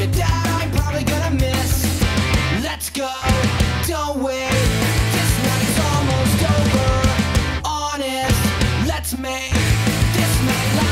the dad I'm probably gonna miss. Let's go, don't wait, this night is almost over. Honest, let's make this night last.